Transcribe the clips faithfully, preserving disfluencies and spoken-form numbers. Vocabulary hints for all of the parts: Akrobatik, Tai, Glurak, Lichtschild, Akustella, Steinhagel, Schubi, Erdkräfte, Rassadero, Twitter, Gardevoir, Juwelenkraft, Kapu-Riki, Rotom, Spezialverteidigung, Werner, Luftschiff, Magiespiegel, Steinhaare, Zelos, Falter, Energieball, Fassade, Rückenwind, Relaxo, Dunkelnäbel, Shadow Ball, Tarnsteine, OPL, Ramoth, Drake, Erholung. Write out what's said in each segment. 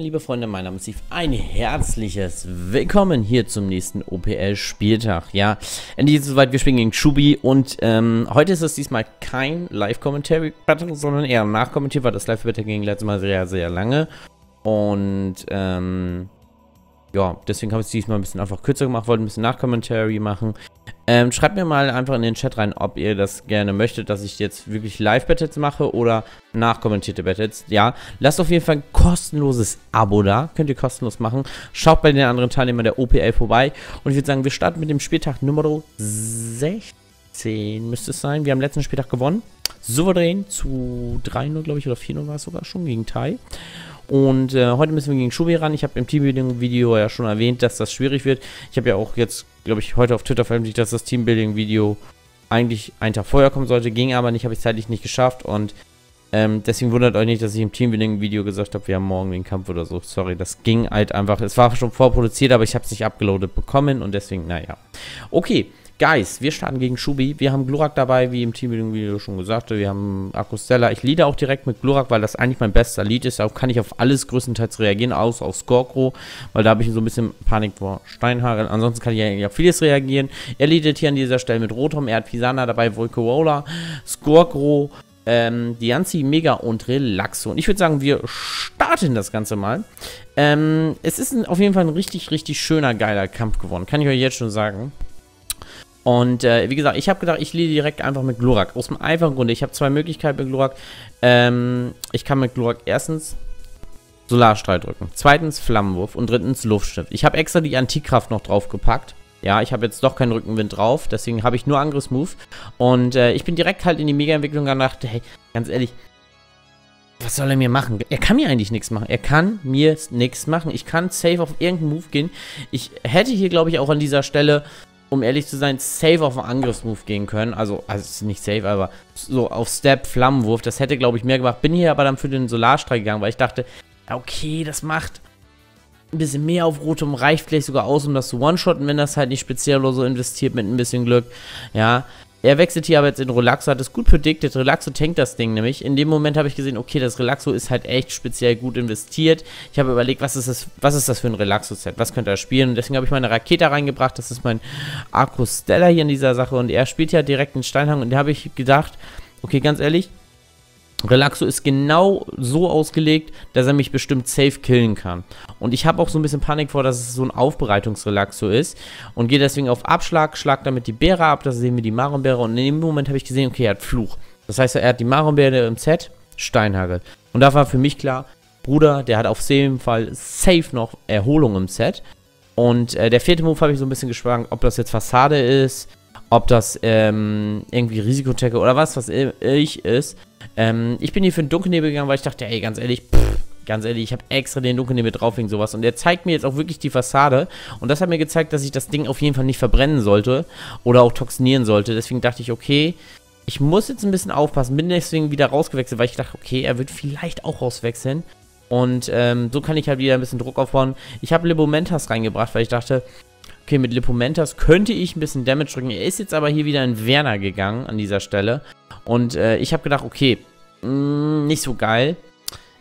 Liebe Freunde, mein Name ist Steve. Ein herzliches Willkommen hier zum nächsten O P L-Spieltag. Ja, endlich ist es soweit, wir spielen gegen Schubi und ähm, heute ist es diesmal kein Live-Commentary-Battle, sondern eher nachkommentiert, weil das Live-Battle ging letztes Mal sehr, sehr lange. Und ähm, ja, deswegen habe ich es diesmal ein bisschen einfach kürzer gemacht, wollte ein bisschen Nachkommentary machen. Ähm, schreibt mir mal einfach in den Chat rein, ob ihr das gerne möchtet, dass ich jetzt wirklich Live-Battles mache oder nachkommentierte Battles. Ja, lasst auf jeden Fall ein kostenloses Abo da. Könnt ihr kostenlos machen. Schaut bei den anderen Teilnehmern der O P L vorbei. Und ich würde sagen, wir starten mit dem Spieltag Nummer sechzehn, müsste es sein. Wir haben letzten Spieltag gewonnen. Souverän zu drei null, glaube ich, oder vier null war es sogar schon gegen Tai. Und äh, heute müssen wir gegen Schubi ran. Ich habe im Teambuilding-Video ja schon erwähnt, dass das schwierig wird. Ich habe ja auch jetzt, glaube ich, heute auf Twitter veröffentlicht, dass das Teambuilding-Video eigentlich einen Tag vorher kommen sollte. Ging aber nicht, habe ich zeitlich nicht geschafft. Und ähm, deswegen wundert euch nicht, dass ich im Teambuilding-Video gesagt habe, wir haben morgen den Kampf oder so. Sorry, das ging halt einfach. Es war schon vorproduziert, aber ich habe es nicht abgeloadet bekommen. Und deswegen, naja. Okay, Guys, wir starten gegen Schubi. Wir haben Glurak dabei, wie im Teambuilding-Video schon gesagt. Wir haben Akustella. Ich leade auch direkt mit Glurak, weil das eigentlich mein bester Lead ist. Darauf kann ich auf alles größtenteils reagieren, außer auf Skorgro, weil da habe ich so ein bisschen Panik vor Steinhaare. Ansonsten kann ich eigentlich auf vieles reagieren. Er leadet hier an dieser Stelle mit Rotom. Er hat Pisana dabei, Volcarona, Skorgro, ähm, Diancie, Mega und Relaxo. Und ich würde sagen, wir starten das Ganze mal. Ähm, es ist ein, auf jeden Fall ein richtig, richtig schöner, geiler Kampf geworden. Kann ich euch jetzt schon sagen. Und äh, wie gesagt, ich habe gedacht, ich leade direkt einfach mit Glurak. Aus dem einfachen Grunde, ich habe zwei Möglichkeiten mit Glurak. Ähm, ich kann mit Glurak erstens Solarstrahl drücken, zweitens Flammenwurf und drittens Luftschiff. Ich habe extra die Antikraft noch draufgepackt. Ja, ich habe jetzt doch keinen Rückenwind drauf, deswegen habe ich nur Angriffsmove. Und äh, ich bin direkt halt in die Mega-Entwicklung gegangen und dachte, hey, ganz ehrlich, was soll er mir machen? Er kann mir eigentlich nichts machen. Er kann mir nichts machen. Ich kann safe auf irgendeinen Move gehen. Ich hätte hier, glaube ich, auch an dieser Stelle, um ehrlich zu sein, safe auf einen Angriffsmove gehen können. Also, also nicht safe, aber so auf Step, Flammenwurf. Das hätte, glaube ich, mehr gemacht. Bin hier aber dann für den Solarstrahl gegangen, weil ich dachte, okay, das macht ein bisschen mehr auf Rotom. Reicht vielleicht sogar aus, um das zu one-shotten, wenn das halt nicht speziell oder so investiert mit ein bisschen Glück. Ja, er wechselt hier aber jetzt in Relaxo. Hat es gut predicted. Relaxo tankt das Ding nämlich. In dem Moment habe ich gesehen, okay, das Relaxo ist halt echt speziell gut investiert. Ich habe überlegt, was ist das, was ist das für ein Relaxo-Set? Was könnte er spielen? Und deswegen habe ich meine Rakete reingebracht. Das ist mein Akustella hier in dieser Sache. Und er spielt ja direkt den Steinhagel. Und da habe ich gedacht, okay, ganz ehrlich, Relaxo ist genau so ausgelegt, dass er mich bestimmt safe killen kann. Und ich habe auch so ein bisschen Panik vor, dass es so ein Aufbereitungsrelaxo ist. Und gehe deswegen auf Abschlag, schlag damit die Beere ab, da sehen wir die Maronbeere. Und in dem Moment habe ich gesehen, okay, er hat Fluch. Das heißt, er hat die Maronbeere im Set, Steinhagel. Und da war für mich klar, Bruder, der hat auf jeden Fall safe noch Erholung im Set. Und äh, der vierte Move habe ich so ein bisschen geschwankt, ob das jetzt Fassade ist, ob das ähm, irgendwie Risikotecke oder was, was ich ist. Ähm, ich bin hier für den Dunkelnäbel gegangen, weil ich dachte, ey, ganz ehrlich, pff, ganz ehrlich, ich habe extra den Dunkelnäbel drauf wegen sowas. Und der zeigt mir jetzt auch wirklich die Fassade. Und das hat mir gezeigt, dass ich das Ding auf jeden Fall nicht verbrennen sollte oder auch toxinieren sollte. Deswegen dachte ich, okay, ich muss jetzt ein bisschen aufpassen. Bin deswegen wieder rausgewechselt, weil ich dachte, okay, er wird vielleicht auch rauswechseln. Und ähm, so kann ich halt wieder ein bisschen Druck aufbauen. Ich habe Lipomentas reingebracht, weil ich dachte, okay, mit Lipomentas könnte ich ein bisschen Damage drücken. Er ist jetzt aber hier wieder in Werner gegangen an dieser Stelle. Und äh, ich habe gedacht, okay, mh, nicht so geil.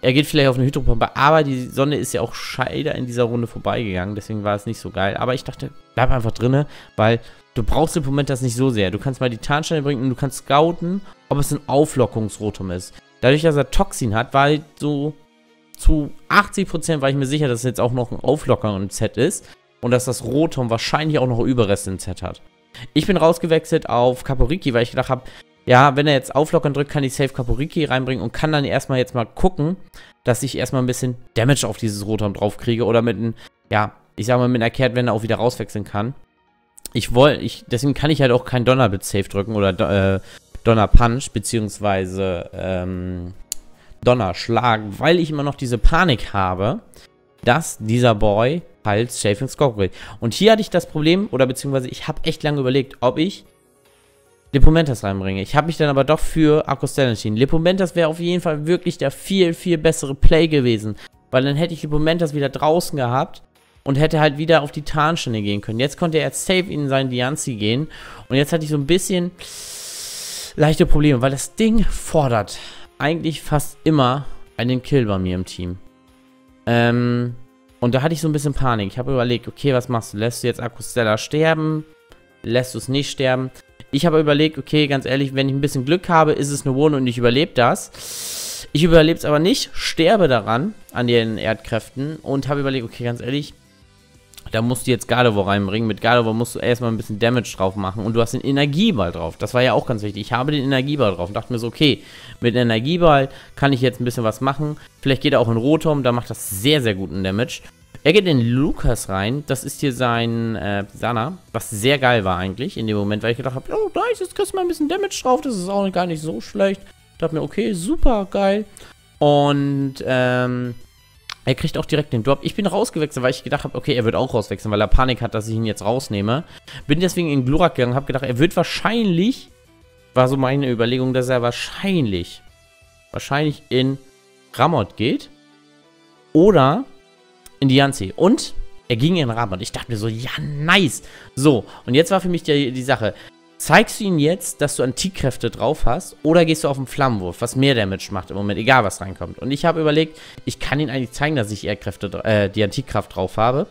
Er geht vielleicht auf eine Hydropumpe, aber die Sonne ist ja auch scheider in dieser Runde vorbeigegangen. Deswegen war es nicht so geil. Aber ich dachte, bleib einfach drinne, weil du brauchst Lipomentas nicht so sehr. Du kannst mal die Tarnsteine bringen und du kannst scouten, ob es ein Auflockungsrotum ist. Dadurch, dass er Toxin hat, war halt so zu achtzig Prozent war ich mir sicher, dass es jetzt auch noch ein Auflocker im Set ist. Und dass das Rotom wahrscheinlich auch noch Überreste im Set hat. Ich bin rausgewechselt auf Kapu-Riki, weil ich gedacht habe, ja, wenn er jetzt auflockern drückt, kann ich safe Kapu-Riki reinbringen und kann dann erstmal jetzt mal gucken, dass ich erstmal ein bisschen Damage auf dieses Rotom drauf kriege oder mit einem, ja, ich sag mal mit einer Kehrtwende auch wieder rauswechseln kann. Ich wollte, ich, deswegen kann ich halt auch kein Donnerblitz safe drücken oder äh, Donnerpunch beziehungsweise ähm, Donnerschlag, weil ich immer noch diese Panik habe, dass dieser Boy halt safe in Skorgro geht. Und hier hatte ich das Problem, oder beziehungsweise ich habe echt lange überlegt, ob ich Lipomentas reinbringe. Ich habe mich dann aber doch für Akustella entschieden. Lipomentas wäre auf jeden Fall wirklich der viel, viel bessere Play gewesen. Weil dann hätte ich Lipomentas wieder draußen gehabt und hätte halt wieder auf die Tarnsteine gehen können. Jetzt konnte er safe in seinen Diancie gehen. Und jetzt hatte ich so ein bisschen leichte Probleme, weil das Ding fordert eigentlich fast immer einen Kill bei mir im Team. Ähm, und da hatte ich so ein bisschen Panik. Ich habe überlegt, okay, was machst du? Lässt du jetzt Akustella sterben? Lässt du es nicht sterben? Ich habe überlegt, okay, ganz ehrlich, wenn ich ein bisschen Glück habe, ist es eine One und ich überlebe das. Ich überlebe es aber nicht, sterbe daran, an den Erdkräften. Und habe überlegt, okay, ganz ehrlich, da musst du jetzt Gardevoir reinbringen. Mit Gardevoir musst du erstmal ein bisschen Damage drauf machen. Und du hast den Energieball drauf. Das war ja auch ganz wichtig. Ich habe den Energieball drauf und dachte mir so, okay, mit dem Energieball kann ich jetzt ein bisschen was machen. Vielleicht geht er auch in Rotom, da macht das sehr, sehr guten Damage. Er geht in Lukas rein. Das ist hier sein äh, Pisana, was sehr geil war eigentlich in dem Moment, weil ich gedacht habe, oh, nice, jetzt kriegst du mal ein bisschen Damage drauf. Das ist auch gar nicht so schlecht. Ich dachte mir, okay, super, geil. Und, ähm... er kriegt auch direkt den Drop. Ich bin rausgewechselt, weil ich gedacht habe, okay, er wird auch rauswechseln, weil er Panik hat, dass ich ihn jetzt rausnehme. Bin deswegen in Glurak gegangen, habe gedacht, er wird wahrscheinlich, war so meine Überlegung, dass er wahrscheinlich, wahrscheinlich in Ramoth geht oder in Diancie. Und er ging in Ramoth. Ich dachte mir so, ja, nice. So, und jetzt war für mich die, die Sache, zeigst du ihm jetzt, dass du Antikraft drauf hast oder gehst du auf den Flammenwurf, was mehr Damage macht im Moment, egal was reinkommt. Und ich habe überlegt, ich kann ihm eigentlich zeigen, dass ich Erdkräfte, äh, die Antikraft drauf habe,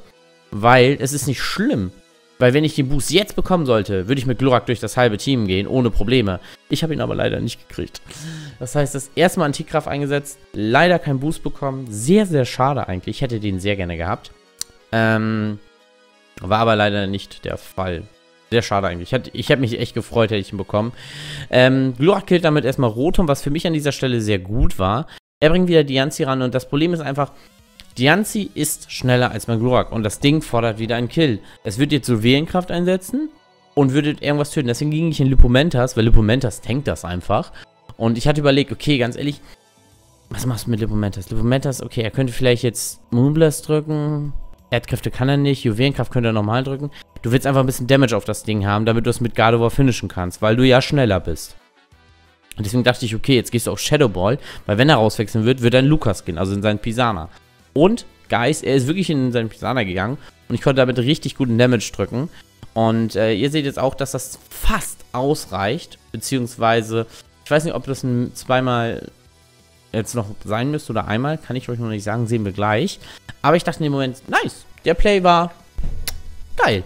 weil es ist nicht schlimm. Weil wenn ich den Boost jetzt bekommen sollte, würde ich mit Glurak durch das halbe Team gehen, ohne Probleme. Ich habe ihn aber leider nicht gekriegt. Das heißt, das erste Mal Antikraft eingesetzt, leider keinen Boost bekommen, sehr, sehr schade eigentlich. Ich hätte den sehr gerne gehabt. Ähm, war aber leider nicht der Fall. Sehr schade eigentlich. Ich hätte ich hätte mich echt gefreut, hätte ich ihn bekommen. Ähm, Glurak killt damit erstmal Rotom, was für mich an dieser Stelle sehr gut war. Er bringt wieder Diancie ran und das Problem ist einfach, Diancie ist schneller als mein Glurak und das Ding fordert wieder einen Kill. Es wird jetzt Juwelenkraft einsetzen und würde irgendwas töten. Deswegen ging ich in Lipomentas, weil Lipomentas tankt das einfach. Und ich hatte überlegt, okay, ganz ehrlich, was machst du mit Lipomentas? Lipomentas, okay, er könnte vielleicht jetzt Moonblast drücken. Erdkräfte kann er nicht, Juwelenkraft könnte er normal drücken. Du willst einfach ein bisschen Damage auf das Ding haben, damit du es mit Gardevoir finishen kannst, weil du ja schneller bist. Und deswegen dachte ich, okay, jetzt gehst du auf Shadow Ball, weil wenn er rauswechseln wird, wird er in Lukas gehen, also in seinen Pisana. Und, Guys, er ist wirklich in seinen Pisana gegangen und ich konnte damit richtig guten Damage drücken. Und äh, ihr seht jetzt auch, dass das fast ausreicht, beziehungsweise, ich weiß nicht, ob das ein zweimal jetzt noch sein müsste oder einmal, kann ich euch noch nicht sagen, sehen wir gleich. Aber ich dachte in dem Moment, nice, der Play war geil.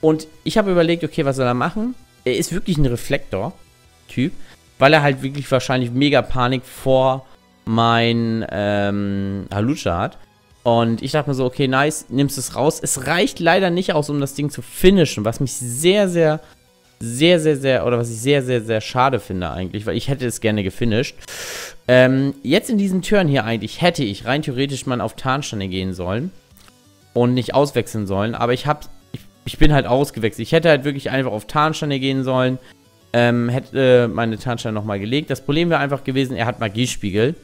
Und ich habe überlegt, okay, was soll er machen? Er ist wirklich ein Reflektor-Typ, weil er halt wirklich wahrscheinlich mega Panik vor mein ähm, Halucha hat. Und ich dachte mir so, okay, nice, nimmst es raus. Es reicht leider nicht aus, um das Ding zu finishen, was mich sehr, sehr... Sehr, sehr, sehr, oder was ich sehr, sehr, sehr schade finde eigentlich, weil ich hätte es gerne gefinisht. Ähm, jetzt in diesem Turn hier eigentlich hätte ich rein theoretisch mal auf Tarnsteine gehen sollen und nicht auswechseln sollen, aber ich hab, ich, ich bin halt ausgewechselt. Ich hätte halt wirklich einfach auf Tarnsteine gehen sollen, ähm, hätte äh, meine Tarnsteine nochmal gelegt. Das Problem wäre einfach gewesen, er hat Magiespiegel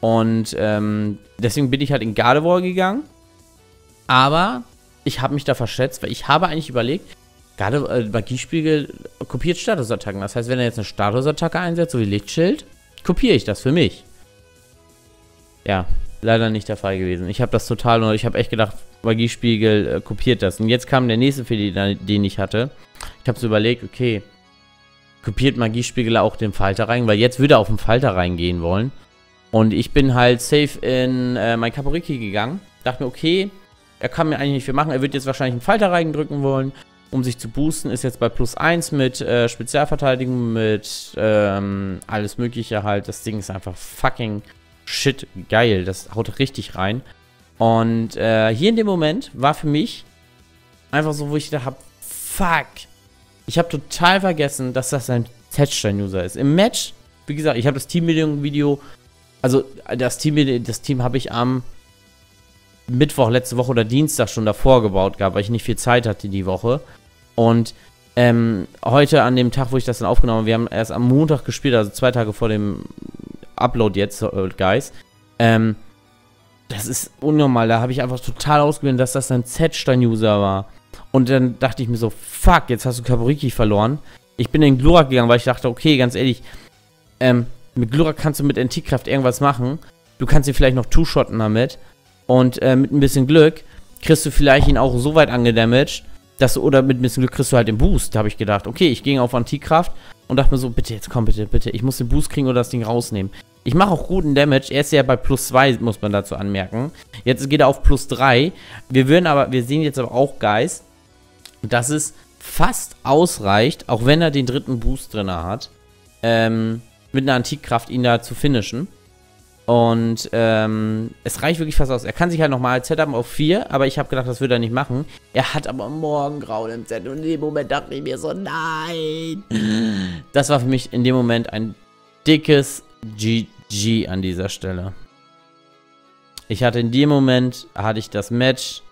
und ähm, deswegen bin ich halt in Gardevoir gegangen, aber ich habe mich da verschätzt, weil ich habe eigentlich überlegt, Gerade äh, Magiespiegel kopiert Statusattacken. Das heißt, wenn er jetzt eine Statusattacke einsetzt, so wie Lichtschild, kopiere ich das für mich. Ja, leider nicht der Fall gewesen. Ich habe das total, und ich habe echt gedacht, Magiespiegel äh, kopiert das. Und jetzt kam der nächste Fehler, den ich hatte. Ich habe so überlegt, okay, kopiert Magiespiegel auch den Falter rein, weil jetzt würde er auf den Falter reingehen wollen. Und ich bin halt safe in äh, mein Kapu-Riki gegangen. Dachte mir, okay, er kann mir eigentlich nicht viel machen. Er wird jetzt wahrscheinlich einen Falter reindrücken wollen. Um sich zu boosten, ist jetzt bei plus eins mit äh, Spezialverteidigung, mit ähm, alles mögliche halt. Das Ding ist einfach fucking shit geil. Das haut richtig rein. Und äh, hier in dem Moment war für mich einfach so, wo ich da hab, fuck. Ich habe total vergessen, dass das ein Touchdown-User ist. Im Match, wie gesagt, ich habe das Team-Video, also das Team, das Team habe ich am Mittwoch, letzte Woche oder Dienstag schon davor gebaut gehabt, weil ich nicht viel Zeit hatte die Woche. Und ähm, heute an dem Tag, wo ich das dann aufgenommen habe, wir haben erst am Montag gespielt, also zwei Tage vor dem Upload jetzt, Guys. Ähm, das ist unnormal, da habe ich einfach total ausgewählt, dass das ein Z-Stein-User war. Und dann dachte ich mir so, fuck, jetzt hast du Kapu-Riki verloren. Ich bin in Glurak gegangen, weil ich dachte, okay, ganz ehrlich, ähm, mit Glurak kannst du mit Antikraft irgendwas machen. Du kannst ihn vielleicht noch two-shotten damit. Und äh, mit ein bisschen Glück kriegst du vielleicht ihn auch so weit angedamaged, dass du, oder mit ein bisschen Glück kriegst du halt den Boost. Da habe ich gedacht, okay, ich ging auf Antikraft und dachte mir so, bitte, jetzt komm, bitte, bitte, ich muss den Boost kriegen oder das Ding rausnehmen. Ich mache auch guten Damage. Er ist ja bei plus zwei, muss man dazu anmerken. Jetzt geht er auf plus drei. Wir würden aber, wir sehen jetzt aber auch, Guys, dass es fast ausreicht, auch wenn er den dritten Boost drin hat, ähm, mit einer Antikraft ihn da zu finishen. Und ähm, es reicht wirklich fast aus. Er kann sich halt nochmal als Setup auf vier, aber ich habe gedacht, das würde er nicht machen. Er hat aber Morgengrauen im Set und in dem Moment dachte ich mir so, nein. Das war für mich in dem Moment ein dickes G G an dieser Stelle. Ich hatte in dem Moment, hatte ich das Match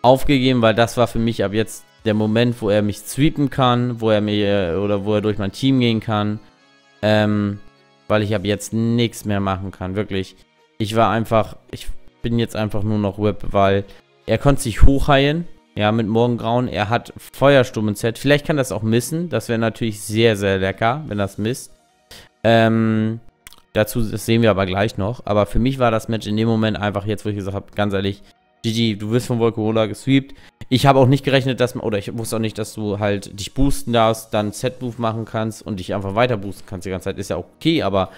aufgegeben, weil das war für mich ab jetzt der Moment, wo er mich sweepen kann, wo er mir, oder wo er durch mein Team gehen kann. Ähm... Weil ich ab jetzt nichts mehr machen kann, wirklich. Ich war einfach, ich bin jetzt einfach nur noch Whip, weil er konnte sich hochheilen, ja, mit Morgengrauen. Er hat Feuersturm im Set. Vielleicht kann das auch missen. Das wäre natürlich sehr, sehr lecker, wenn das misst. Ähm, dazu, das sehen wir aber gleich noch. Aber für mich war das Match in dem Moment einfach jetzt, wo ich gesagt habe, ganz ehrlich, G G, du wirst von Volcarona gesweept. Ich habe auch nicht gerechnet, dass man, oder ich wusste auch nicht, dass du halt dich boosten darfst, dann Set-Move machen kannst und dich einfach weiter boosten kannst die ganze Zeit. Ist ja okay, aber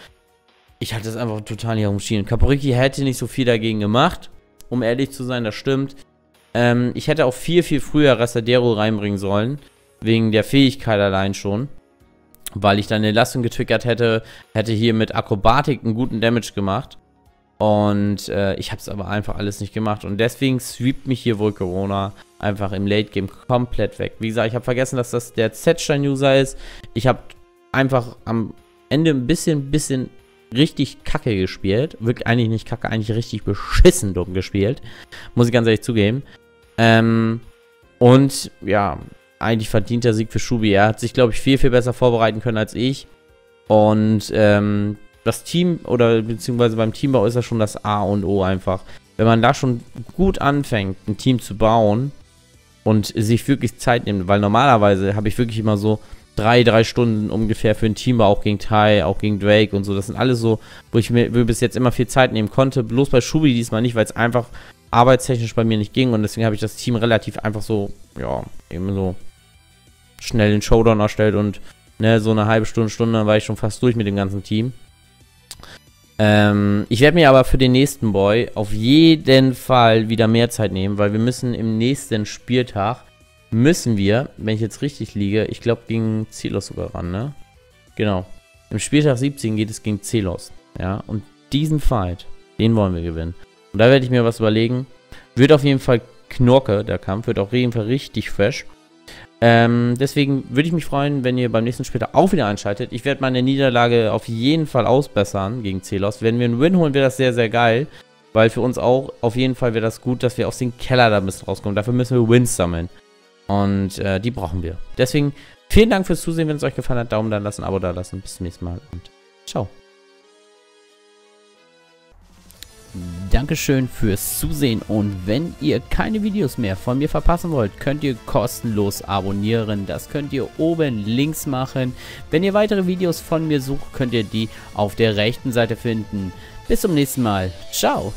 ich hatte das einfach total nicht auf dem Schirm. Kapu-Riki hätte nicht so viel dagegen gemacht, um ehrlich zu sein, das stimmt. Ähm, ich hätte auch viel, viel früher Rassadero reinbringen sollen, wegen der Fähigkeit allein schon. Weil ich dann eine Entlastung getriggert hätte, hätte hier mit Akrobatik einen guten Damage gemacht. Und äh, ich habe es aber einfach alles nicht gemacht. Und deswegen sweept mich hier Volcarona einfach im Late Game komplett weg. Wie gesagt, ich habe vergessen, dass das der Z-Stein-User ist. Ich habe einfach am Ende ein bisschen, bisschen richtig kacke gespielt. Wirklich eigentlich nicht kacke, eigentlich richtig beschissen dumm gespielt. Muss ich ganz ehrlich zugeben. Ähm, und ja, eigentlich verdienter Sieg für Schubi. Er hat sich, glaube ich, viel, viel besser vorbereiten können als ich. Und ähm... das Team, oder beziehungsweise beim Teambau ist das schon das A und O einfach. Wenn man da schon gut anfängt, ein Team zu bauen und sich wirklich Zeit nimmt, weil normalerweise habe ich wirklich immer so drei, drei Stunden ungefähr für ein Teambau, auch gegen Tai, auch gegen Drake und so. Das sind alles so, wo ich mir bis jetzt immer viel Zeit nehmen konnte. Bloß bei Schubi diesmal nicht, weil es einfach arbeitstechnisch bei mir nicht ging und deswegen habe ich das Team relativ einfach so, ja, eben so schnell den Showdown erstellt und ne, so eine halbe Stunde, Stunde, dann war ich schon fast durch mit dem ganzen Team. Ähm, ich werde mir aber für den nächsten Boy auf jeden Fall wieder mehr Zeit nehmen, weil wir müssen im nächsten Spieltag, müssen wir, wenn ich jetzt richtig liege, ich glaube gegen Zelos sogar ran, ne? Genau. Im Spieltag siebzehn geht es gegen Zelos, ja? Und diesen Fight, den wollen wir gewinnen. Und da werde ich mir was überlegen. Wird auf jeden Fall Knorke, der Kampf, wird auf jeden Fall richtig fresh. Ähm, deswegen würde ich mich freuen, wenn ihr beim nächsten Spieltag auch wieder einschaltet. Ich werde meine Niederlage auf jeden Fall ausbessern gegen Zelos. Wenn wir einen Win holen, wäre das sehr, sehr geil. Weil für uns auch, auf jeden Fall wäre das gut, dass wir aus dem Keller da ein bisschen rauskommen. Dafür müssen wir Wins sammeln. Und äh, die brauchen wir. Deswegen, vielen Dank fürs Zusehen. Wenn es euch gefallen hat, Daumen da lassen, Abo da lassen. Bis zum nächsten Mal und ciao. Dankeschön fürs Zusehen und wenn ihr keine Videos mehr von mir verpassen wollt, könnt ihr kostenlos abonnieren. Das könnt ihr oben links machen. Wenn ihr weitere Videos von mir sucht, könnt ihr die auf der rechten Seite finden. Bis zum nächsten Mal. Ciao.